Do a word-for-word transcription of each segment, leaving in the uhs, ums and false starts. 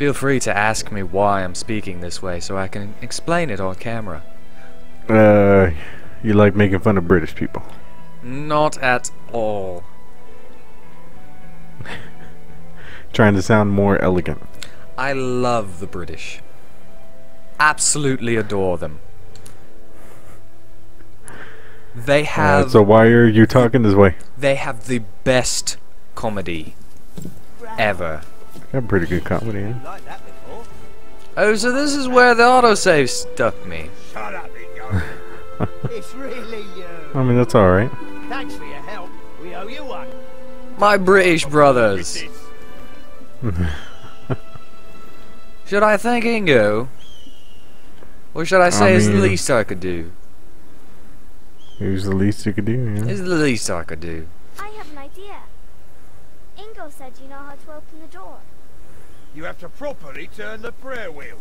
Feel free to ask me why I'm speaking this way so I can explain it on camera. Uh, you like making fun of British people? Not at all. Trying to sound more elegant. I love the British. Absolutely adore them. They have... Uh, so why are you talking this way? They have the best comedy ever. They got pretty good comedy, eh? Oh, so this is where the autosave stuck me. Shut up, Ingo. It's really you. I mean, that's alright. Thanks for your help. We owe you one. My British brothers. Should I thank Ingo? Or should I say I it's mean, the least I could do? It was the least you could do, yeah. It's the least I could do. I have an idea. Ingo said you know how to open the door. You have to properly turn the prayer wheels.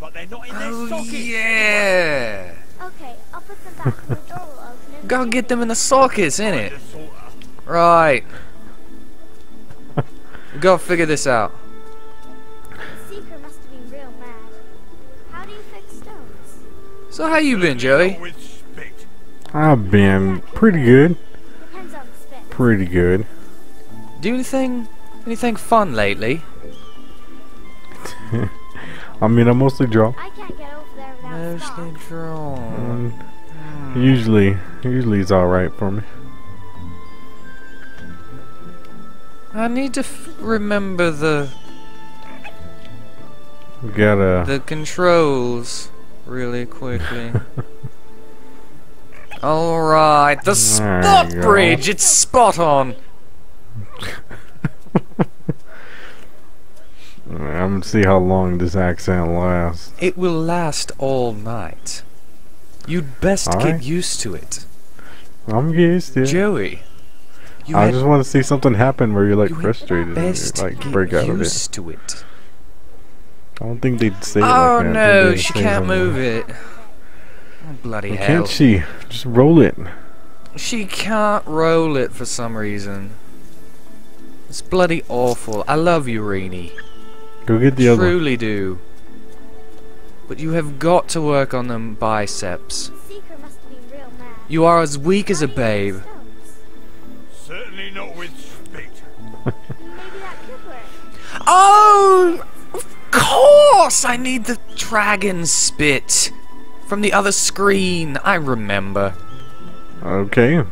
But they're not in their oh, sockets. Yeah. Okay, I'll put them back in the door will open it. Go get them in the sockets, innit? Right. Go figure this out. The seeker must have been real mad. How do you fix stones? So how you been, Joey? I've been pretty good. Pretty good. Do anything anything fun lately? I mean, I mostly draw. I can't get over there without mostly draw. Um, mm. Usually usually it's alright for me. I need to f remember the you gotta the controls really quickly. Alright, the spot bridge, it's spot on! I'm gonna see how long this accent lasts. It will last all night. You'd best all get right. used to it. I'm used to it. Joey. You I just want to see something happen where you're like you frustrated best and you like break out of it. To it. I don't think they'd say oh, it like that. Oh no, she can't move like it. Bloody well, hell. Can't she? Just roll it. She can't roll it for some reason. It's bloody awful. I love you, Renie. Go get the I other one. Truly do. But you have got to work on them biceps. Seeker must be real mad. You are as weak as a babe. Certainly not with spit. Maybe that could work. Oh! Of course! I need the dragon spit. From the other screen, I remember. Okay.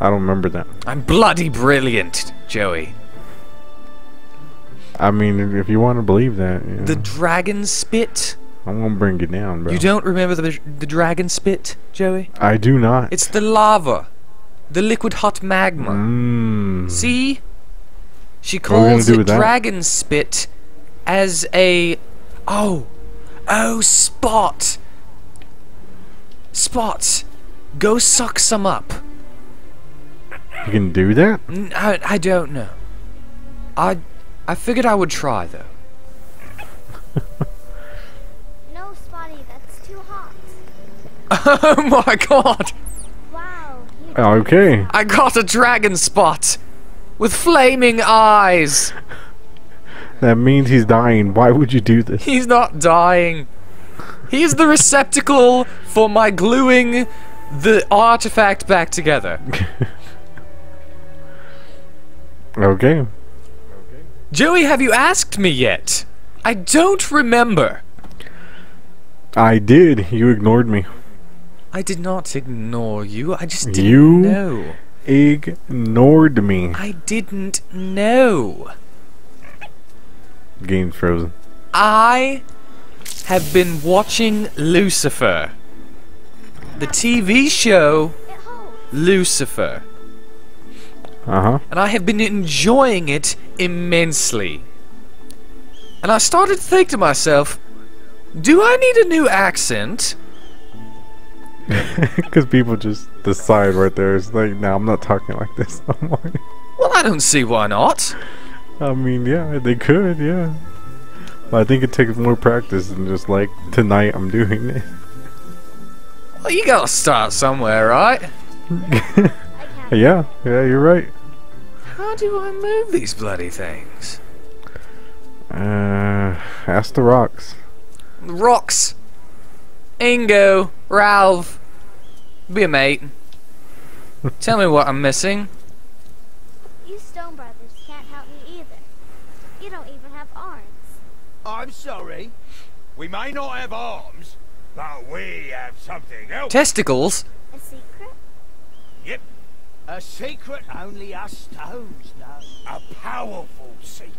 I don't remember that. I'm bloody brilliant, Joey. I mean, if you want to believe that. You the know. Dragon spit? I'm going to bring you down, bro. You don't remember the, the dragon spit, Joey? I do not. It's the lava. The liquid hot magma. Mm. See? She calls it dragon that? spit. As a oh oh spot spot go suck some up. You can do that? I, I don't know. I I figured I would try though. No, Spotty, that's too hot. Oh my god! Wow. Okay. I got a dragon spot with flaming eyes. That means he's dying. Why would you do this? He's not dying. He's the receptacle for my gluing the artifact back together. Okay. Okay. Joey, have you asked me yet? I don't remember. I did. You ignored me. I did not ignore you. I just didn't you know. You ignored me. I didn't know. Game's frozen. I have been watching Lucifer. The T V show Lucifer. Uh-huh. And I have been enjoying it immensely. And I started to think to myself, do I need a new accent? Because people just decide right there. It's like, no, I'm not talking like this. I'm like, well, I don't see why not. I mean, yeah, they could, yeah. But I think it takes more practice than just like tonight I'm doing it. Well, you gotta start somewhere, right? yeah, yeah, you're right. How do I move these bloody things? Uh, ask the rocks. Rocks! Ingo, Ralph, be a mate. Tell me what I'm missing. You Stone Brothers can't help me either. You don't even have arms. I'm sorry. We may not have arms, but we have something else. Testicles? A secret? Yep. A secret only us Stones know. A powerful secret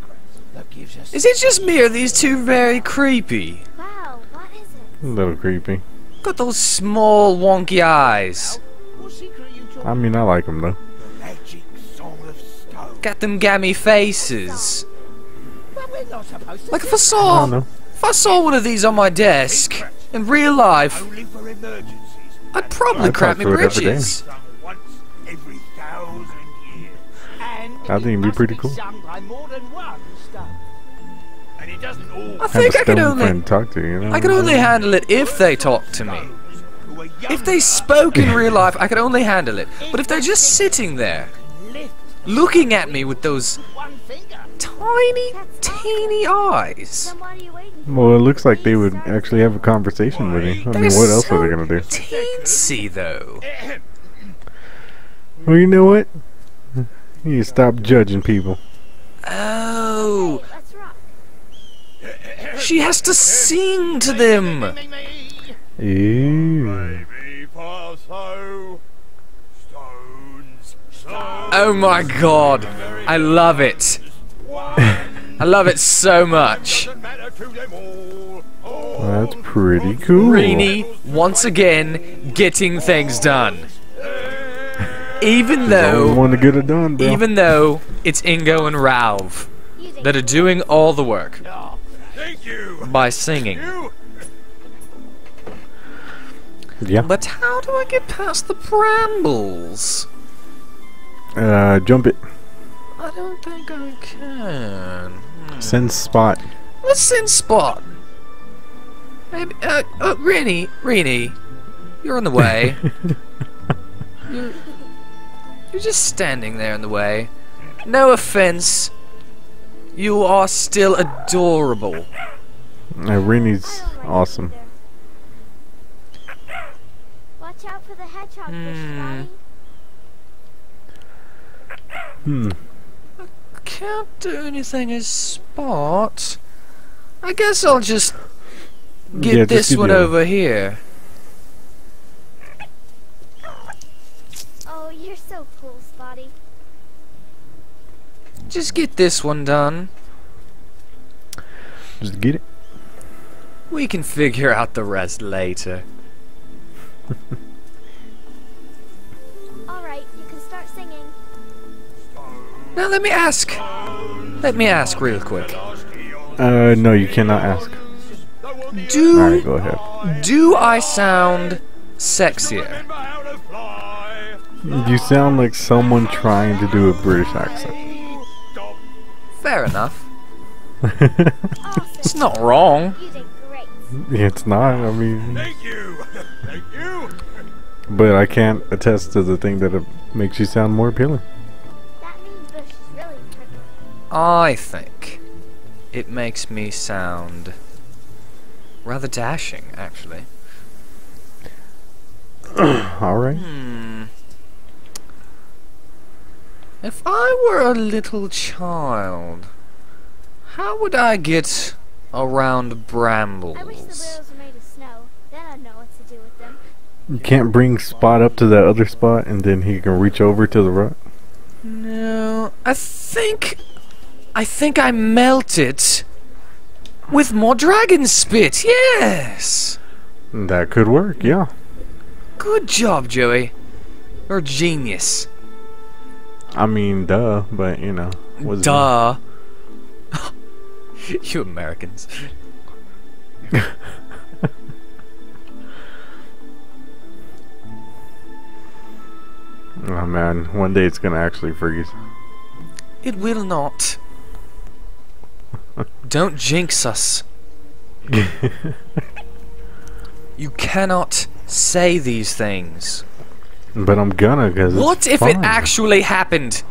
that gives us... Is it just me or are these two very creepy? Wow, what is it? A little creepy. Look at those small wonky eyes. I mean, I like them though. The magic song of Stone. Got them gammy faces. Well, we're not supposed to like if I saw... I if I saw one of these on my desk in real life, I'd probably crap me britches. I think it'd be pretty cool. I think I could only talk to you. I could only handle it if they talked to me. If they spoke in real life, I could only handle it. But if they're just sitting there, looking at me with those tiny, teeny eyes. Well, it looks like they would actually have a conversation with you. I they're mean, what else so are they gonna do? Teensy though. Well, you know what? You stop judging people. Oh. She has to sing to them. Ew. Oh my god. I love it. I love it so much. That's pretty cool. Renie, once again, getting things done. Even though, want to get it done, bro. Even though it's Ingo and Ralph that are doing all the work by singing. Yeah. But how do I get past the brambles? Uh, jump it. I don't think I can. Hmm. Send Spot. Let's send Spot. Maybe, uh, uh, Renie, Renie, you're in the way. you're, you're just standing there in the way. No offense. You are still adorable. Uh, Renie's awesome. Watch out for the hedgehog fish, Hmm. Can't do anything as Spot. I guess I'll just get yeah, this just one over here. Oh, you're so cool, Spotty. Just get this one done. Just get it. We can figure out the rest later. Alright, you can start singing. Now let me ask. Let me ask real quick. Uh, no, you cannot ask. Do All right, go ahead. Do I sound sexier? You sound like someone trying to do a British accent. Fair enough. It's not wrong. It's not. I mean. Thank you. Thank you. But I can't attest to the thing that it makes you sound more appealing. I think it makes me sound rather dashing, actually. Alright. Hmm. If I were a little child, how would I get around brambles? I wish the wheels were made of snow. Then I'd know what to do with them. You can't bring Spot up to that other spot and then he can reach over to the rock? No, I think... I think I melt it with more dragon spit, yes! That could work, yeah. Good job, Joey. You're a genius. I mean, duh, but you know. Duh. You Americans. Oh man, one day it's gonna actually freeze. It will not. Don't jinx us. You cannot say these things. But I'm gonna, because what if it actually happened?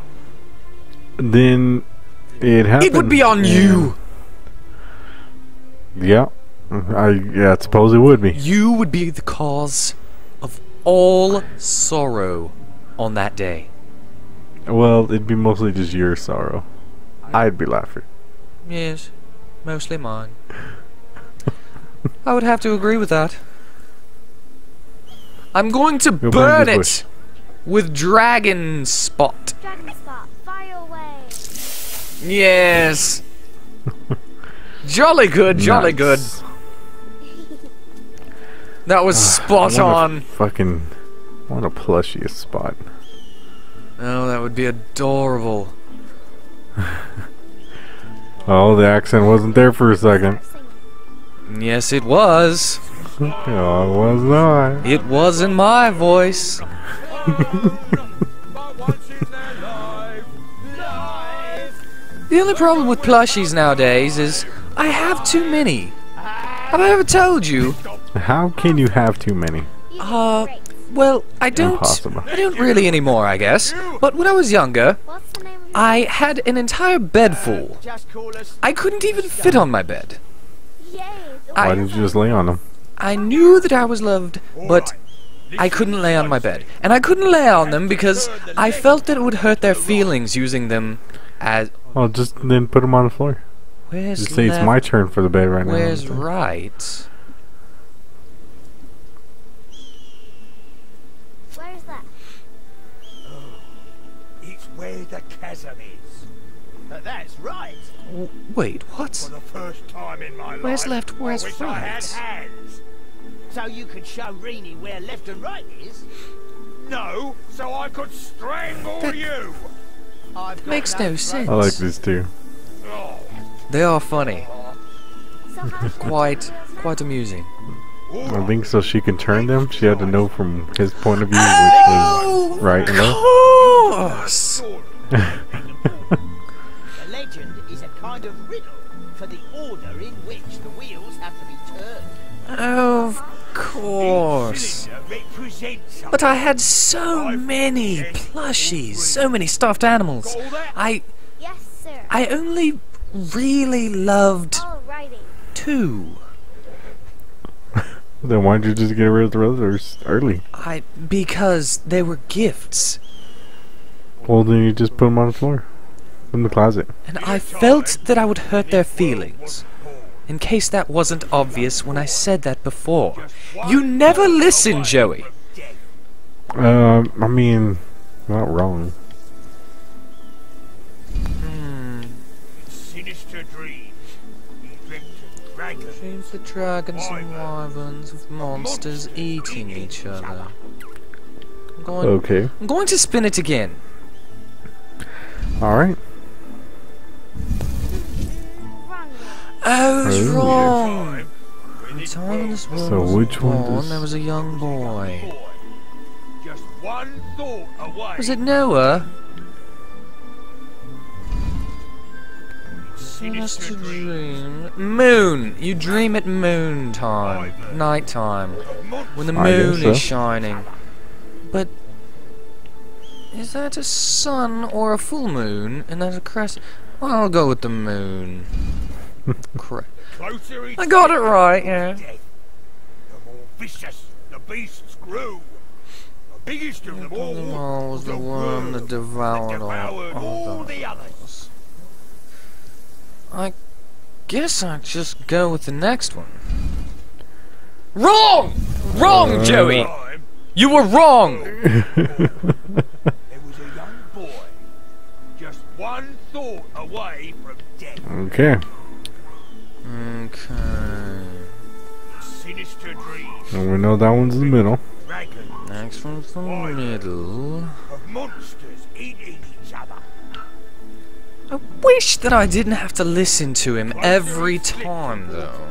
then it happened. It would be on you. Yeah. I, yeah, I suppose it would be. You would be the cause of all sorrow on that day. Well, it'd be mostly just your sorrow. I'd be laughing. Yes, mostly mine. I would have to agree with that. I'm going to You'll burn it wish. with Dragon Spot. Dragon Spot, fire away. Yes. Jolly good, jolly nice. good. That was uh, spot I on. Fucking, I want a plushie Spot. Oh, that would be adorable. Oh, the accent wasn't there for a second. Yes, it was. No, it was not. It wasn't my voice. The only problem with plushies nowadays is I have too many. Have I ever told you? How can you have too many? Uh, well, I don't. Impossible. I don't really anymore, I guess. But when I was younger, I had an entire bed full. I couldn't even fit on my bed. Why didn't you just lay on them? I knew that I was loved, but I couldn't lay on my bed. And I couldn't lay on them because I felt that it would hurt their feelings using them as... Well, just then put them on the floor. Where's just say left? It's my turn for the bed right Where's now. Where's right? Where's that? Oh, it's where the chasm is. That's right. W wait, what? For the first time in my where's life, left? Where's right? I had hands. So you could show Renie where left and right is. No, so I could strangle that you. I've makes no sense. I like this too. They are funny. quite, quite amusing. I think so. She can turn them. She had to know from his point of view, oh, which was right and left. The legend is a kind of riddle for the order in which the wheels have to be turned. Oh, of course. But I had so many plushies, so many stuffed animals. I, I only really loved two. Then why did you just get rid of the others early? I because they were gifts. Well, then you just put them on the floor, in the closet. And I felt that I would hurt their feelings. In case that wasn't obvious when I said that before. You never listen, Joey! Um, uh, I mean, not wrong. Hmm. Sinister dream. Dreams of dragons and wyverns with monsters eating each other. I'm going, okay. I'm going to spin it again. Alright. I was oh, wrong. The time in this world so was which born, one does... there was a young boy. Just one thought away. Was it Noah? Just a dream. Moon. You dream at moon time, night time, when the moon so. is shining. But is that a sun or a full moon? And that's a crescent. Well, I'll go with the moon. Correct. I got it right, yeah. The more vicious the beasts grew, the biggest of them all was the worm that devoured all the others. I guess I'll just go with the next one. Wrong! Wrong, uh, Joey! You were wrong! There was a young boy, just one thought away from death. Okay. Okay. Sinister dream. And we know that one's in the middle. Dragons, next one's the middle. Of monsters eating each other. I wish that I didn't have to listen to him every time, though.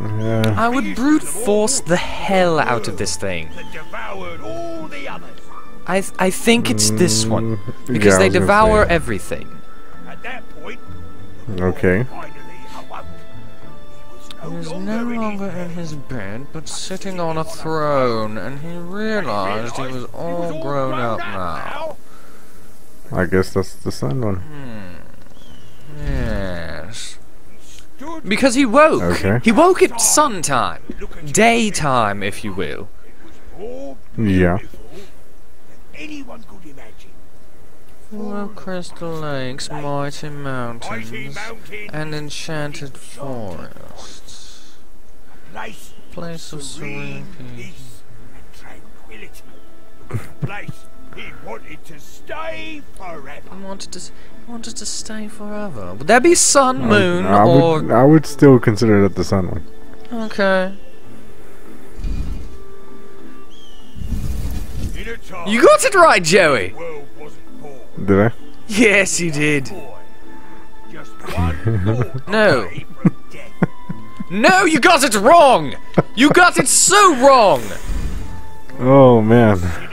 Yeah. I would brute force the hell out of this thing. I th I think it's this one because yeah, they devour everything. That point, okay. He is no longer in his bed, but sitting on a throne, and he realized he was all grown up now. I guess that's the sun one. Hmm. Yes. Because he woke. Okay. He woke at sun time. Daytime, if you will. Yeah. Full of crystal lakes, mighty mountains, and enchanted forests. Place of serene peace and tranquility. Place he wanted to stay forever. He wanted to, he wanted to stay forever. Would that be sun, moon, I would, or? I would, I would still consider it the sun one. Okay. You got it right, Joey. Did I? Yes, you did. No. No, you got it wrong! You got it so wrong! Oh, man.